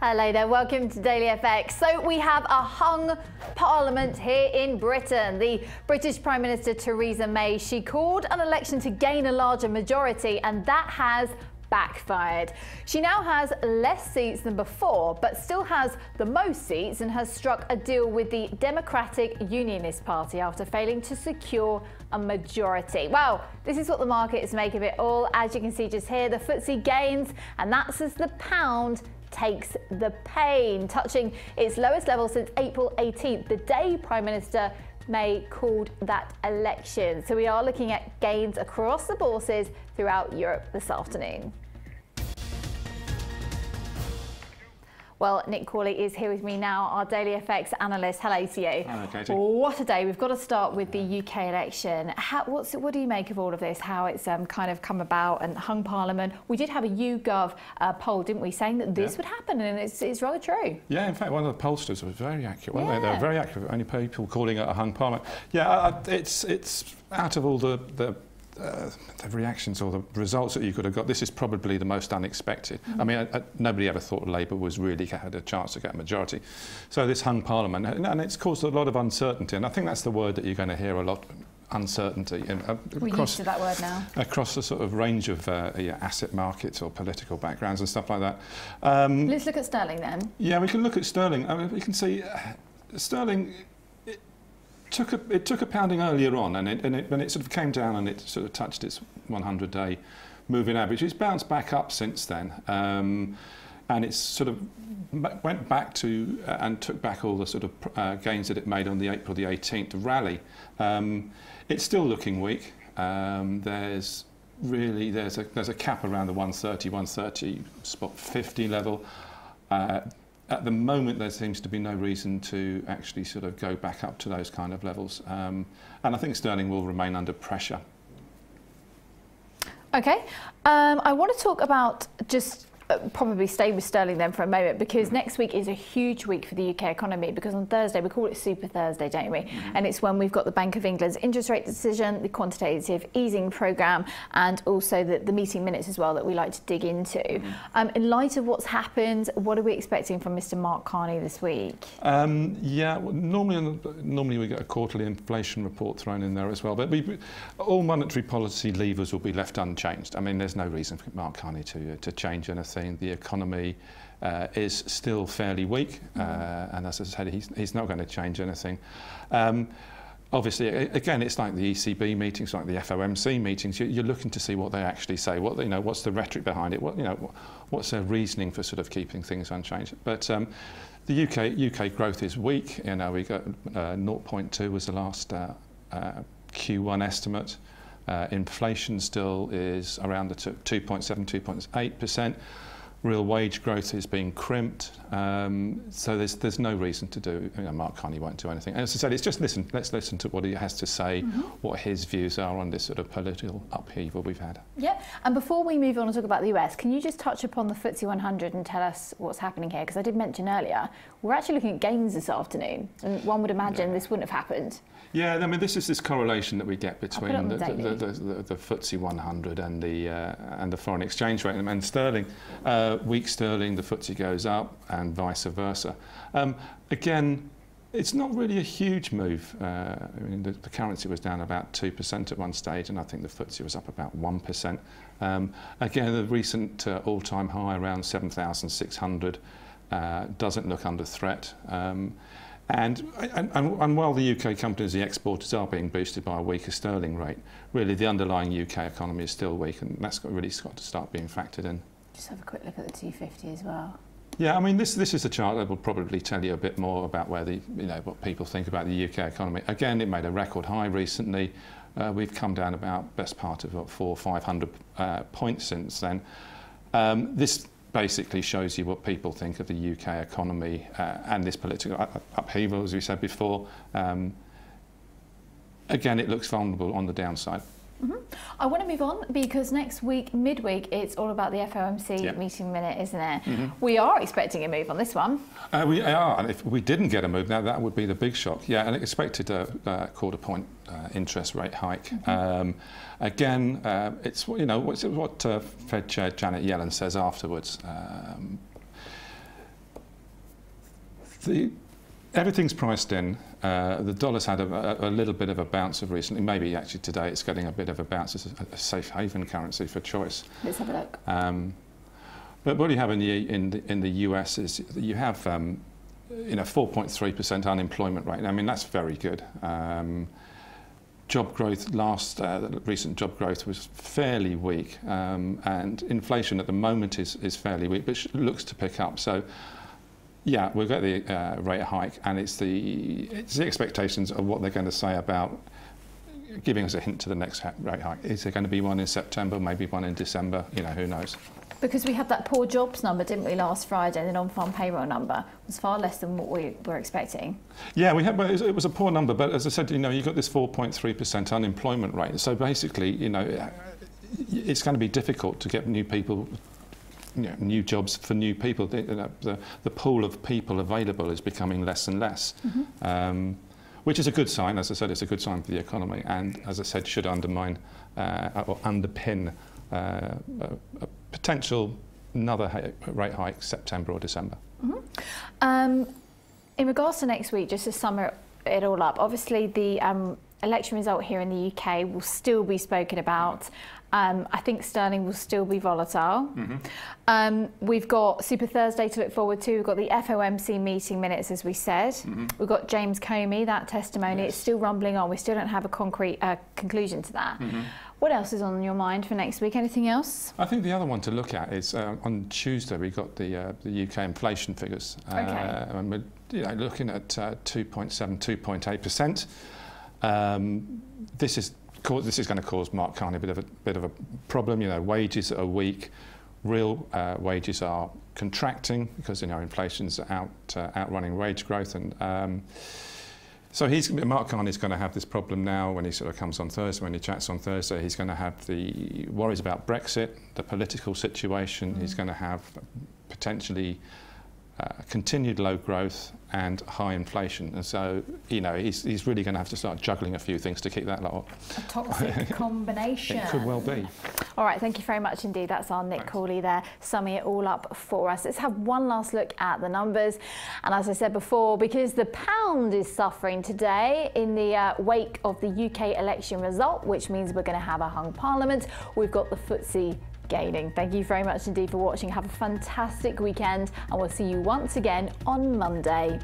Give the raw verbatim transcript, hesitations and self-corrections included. Hello there, welcome to Daily F X. So we have a hung parliament here in Britain. The British Prime Minister Theresa May, she called an election to gain a larger majority, and that has backfired. She now has less seats than before, but still has the most seats and has struck a deal with the Democratic Unionist Party after failing to secure a majority. Well, this is what the market is making of it all. As you can see just here, the F T S E gains, and that's as the pound takes the pain, touching its lowest level since April eighteenth, the day Prime Minister May called that election. So we are looking at gains across the bourses throughout Europe this afternoon. Well, Nick Cawley is here with me now, our Daily F X analyst. Hello to you. Hello, Katie. What a day. We've got to start with the U K election. How, what's, what do you make of all of this, how it's um, kind of come about and hung parliament? We did have a YouGov uh, poll, didn't we, saying that this yeah. would happen, and it's, it's rather true. Yeah, in fact, one of the pollsters was very accurate, weren't yeah. they? They were very accurate, only people calling it a hung parliament. Yeah, uh, it's, it's out of all the... the Uh, the reactions or the results that you could have got, this is probably the most unexpected. Mm. I mean, I, I, nobody ever thought Labour was really had a chance to get a majority. So this hung parliament, and, and it's caused a lot of uncertainty, and I think that's the word that you're going to hear a lot, uncertainty. And, uh, We're across, used to that word now. Across a sort of range of uh, yeah, asset markets or political backgrounds and stuff like that. Um, Let's look at sterling then. Yeah, we can look at sterling. I mean, we can see uh, sterling... Took a, it took a pounding earlier on, and it, and, it, and it sort of came down and it sort of touched its hundred-day moving average. It's bounced back up since then, um, and it's sort of went back to uh, and took back all the sort of uh, gains that it made on the April the eighteenth rally. Um, it's still looking weak. Um, there's really there's a there's a cap around the one thirty, one thirty spot fifty level. Uh, At the moment, there seems to be no reason to actually sort of go back up to those kind of levels. Um, and I think sterling will remain under pressure. OK. Um, I want to talk about just uh, probably stay with sterling then for a moment, because next week is a huge week for the U K economy, because on Thursday, we call it Super Thursday, don't we? Mm-hmm. And it's when we've got the Bank of England's interest rate decision, the quantitative easing programme, and also the, the meeting minutes as well that we like to dig into. Mm-hmm. Um, in light of what's happened, what are we expecting from Mister Mark Carney this week? Um, yeah, well, normally, normally we get a quarterly inflation report thrown in there as well, but we, all monetary policy levers will be left unchanged. I mean, there's no reason for Mark Carney to, uh, to change anything. The economy uh, is still fairly weak, uh, mm. and as I said, he's, he's not going to change anything. Um, obviously, again, it's like the E C B meetings, like the F O M C meetings. You're, you're looking to see what they actually say. What, you know, what's the rhetoric behind it? What, you know, what's their reasoning for sort of keeping things unchanged? But um, the U K U K growth is weak. You know, we got uh, zero point two was the last uh, uh, Q one estimate. Uh, inflation still is around the two point seven, two point eight percent. Real wage growth is being crimped, um, so there's there's no reason to do. You know, Mark Carney won't do anything. And as I said, it's just listen. Let's listen to what he has to say, mm-hmm. what his views are on this sort of political upheaval we've had. Yeah. And before we move on and talk about the U S, can you just touch upon the F T S E one hundred and tell us what's happening here? Because I did mention earlier we're actually looking at gains this afternoon, and one would imagine yeah. this wouldn't have happened. Yeah. I mean, this is this correlation that we get between the the, the, the, the, the F T S E one hundred and the uh, and the foreign exchange rate and sterling. Uh, Weak sterling, the F T S E goes up, and vice versa. Um, again, it's not really a huge move. Uh, I mean, the, the currency was down about two percent at one stage, and I think the F T S E was up about one percent. Um, again, the recent uh, all-time high around seven thousand six hundred uh, doesn't look under threat. Um, And, and, and while the U K companies, the exporters, are being boosted by a weaker sterling rate, really the underlying U K economy is still weak, and that's got, really got to start being factored in. Just have a quick look at the two fifty as well. Yeah, I mean, this this is a chart that will probably tell you a bit more about where the you know what people think about the U K economy. Again, it made a record high recently. Uh, we've come down about best part of about four five hundred uh, points since then. Um, this basically shows you what people think of the U K economy uh, and this political upheaval, as we said before. Um, again, it looks vulnerable on the downside. Mm-hmm. I want to move on, because next week, midweek, it's all about the F O M C yep. meeting minute, isn't it? Mm-hmm. We are expecting a move on this one. Uh, we are, and if we didn't get a move, now that would be the big shock. Yeah, an expected uh, uh, quarter point uh, interest rate hike. Mm-hmm. um, again, uh, it's you know what, what uh, Fed Chair Janet Yellen says afterwards. Um, The, everything's priced in. Uh, the dollar's had a, a, a little bit of a bounce of recently. Maybe actually today it's getting a bit of a bounce. It's a, a safe haven currency for choice. Let's have a look. Um, but what you have in the, in the, in the U S is you have um, you know, four point three percent unemployment rate. I mean, that's very good. Um, job growth, last uh, recent job growth was fairly weak. Um, and inflation at the moment is, is fairly weak, but looks to pick up. So. Yeah, we've got the uh, rate hike, and it's the, it's the expectations of what they're going to say about giving us a hint to the next rate hike. Is there going to be one in September, maybe one in December? You know, who knows? Because we had that poor jobs number, didn't we, last Friday? The non-farm payroll number was far less than what we were expecting. Yeah, we had, it was a poor number, but as I said, you know, you've got this four point three percent unemployment rate. So basically, you know, it's going to be difficult to get new people. You know, new jobs for new people. The, the, the pool of people available is becoming less and less, mm-hmm. um, which is a good sign. As I said, it's a good sign for the economy, and as I said, should undermine uh, or underpin uh, a, a potential another rate hike, September or December. Mm-hmm. um, in regards to next week, just to sum it all up, obviously the um, election result here in the U K will still be spoken about. Um, I think sterling will still be volatile. Mm-hmm. um, we've got Super Thursday to look forward to. We've got the F O M C meeting minutes, as we said. Mm-hmm. We've got James Comey, that testimony. Yes. It's still rumbling on. We still don't have a concrete uh, conclusion to that. Mm-hmm. What else is on your mind for next week? Anything else? I think the other one to look at is uh, on Tuesday we got the, uh, the U K inflation figures. Okay. Uh, and we're you know, looking at uh, two point seven, two point eight percent. Um, this is This is going to cause Mark Carney a bit of a bit of a problem. You know, wages are weak. Real uh, wages are contracting because you know inflation's out uh, outrunning wage growth, and um, so he's Mark Carney's going to have this problem now when he sort of comes on Thursday. When he chats on Thursday, he's going to have the worries about Brexit, the political situation. Mm. He's going to have potentially uh, continued low growth and high inflation, and so you know he's, he's really going to have to start juggling a few things to keep that lot. A toxic combination. It could well be. All right, thank you very much indeed. That's our Nick Thanks. Cawley there summing it all up for us. Let's have one last look at the numbers, and as I said before, because the pound is suffering today in the uh, wake of the U K election result, which means we're going to have a hung parliament. We've got the F T S E gaining. Thank you very much indeed for watching. Have a fantastic weekend, and we'll see you once again on Monday.